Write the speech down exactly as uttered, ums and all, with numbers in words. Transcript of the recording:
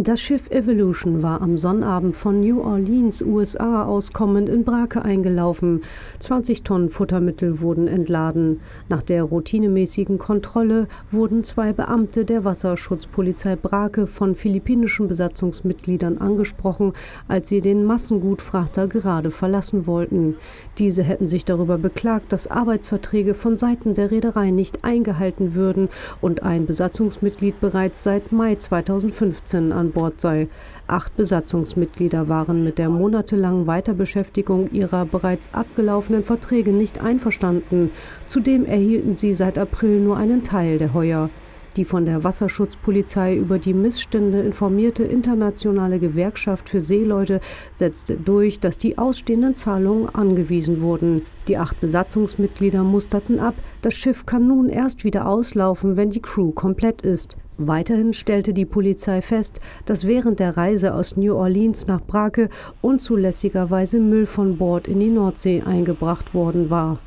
Das Schiff Evolution war am Sonnabend von New Orleans, U S A, aus kommend in Brake eingelaufen. zwanzig Tonnen Futtermittel wurden entladen. Nach der routinemäßigen Kontrolle wurden zwei Beamte der Wasserschutzpolizei Brake von philippinischen Besatzungsmitgliedern angesprochen, als sie den Massengutfrachter gerade verlassen wollten. Diese hätten sich darüber beklagt, dass Arbeitsverträge von Seiten der Reederei nicht eingehalten würden und ein Besatzungsmitglied bereits seit Mai zweitausendfünfzehn an Bord sei. Acht Besatzungsmitglieder waren mit der monatelangen Weiterbeschäftigung ihrer bereits abgelaufenen Verträge nicht einverstanden. Zudem erhielten sie seit April nur einen Teil der Heuer. Die von der Wasserschutzpolizei über die Missstände informierte internationale Gewerkschaft für Seeleute setzte durch, dass die ausstehenden Zahlungen angewiesen wurden. Die acht Besatzungsmitglieder musterten ab. Das Schiff kann nun erst wieder auslaufen, wenn die Crew komplett ist. Weiterhin stellte die Polizei fest, dass während der Reise aus New Orleans nach Brake unzulässigerweise Müll von Bord in die Nordsee eingebracht worden war.